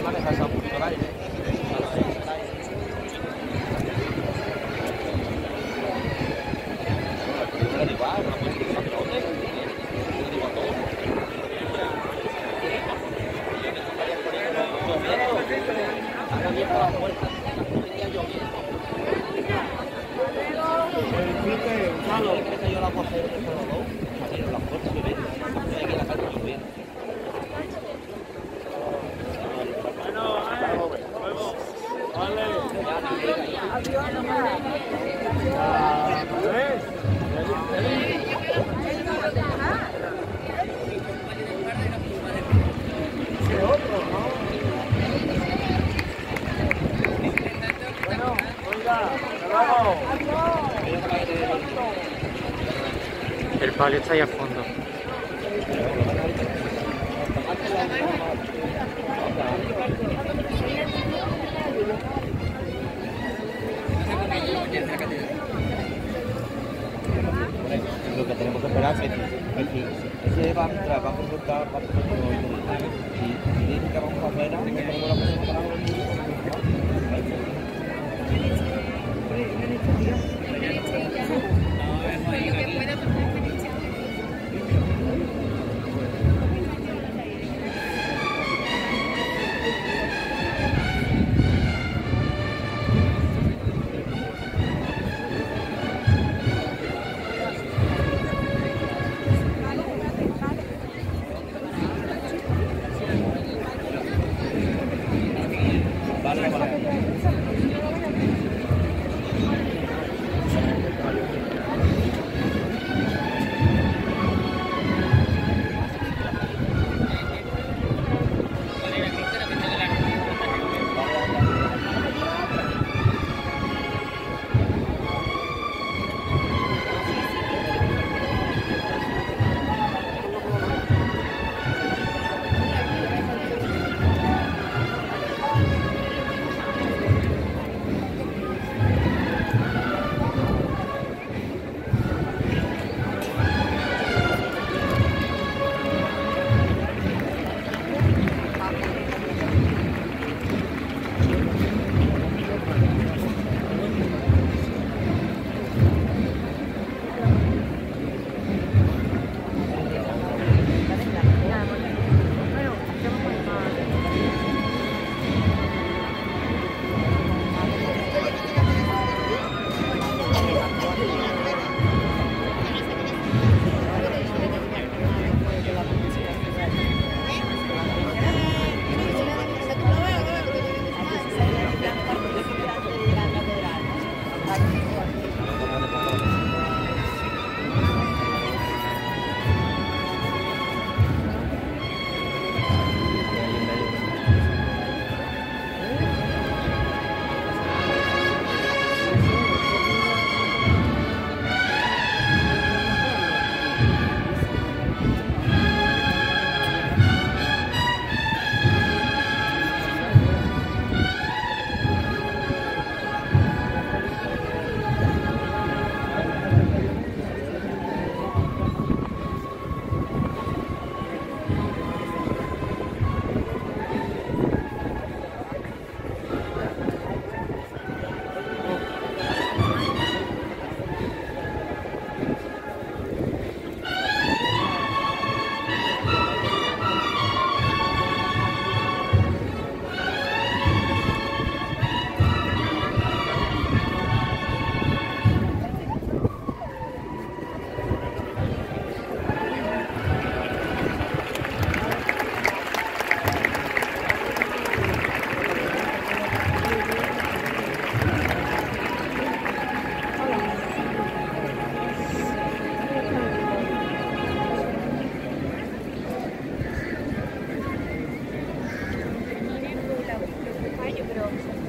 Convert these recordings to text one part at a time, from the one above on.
sabe manejarse a un poquito el aire. El palio está ahí a fondo. Lo que tenemos que esperar es que se va a entrar, va a consultar, va a consultar. Y si dice que vamos a ver, tenemos la persona para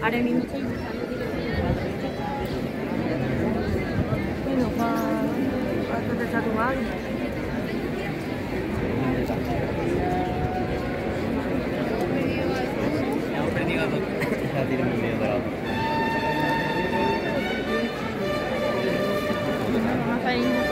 Ahora mismo estoy buscando directamente. Bueno, para tatuar. Hemos perdido a todos. La tienen muy bien dorado. Vamos a ir.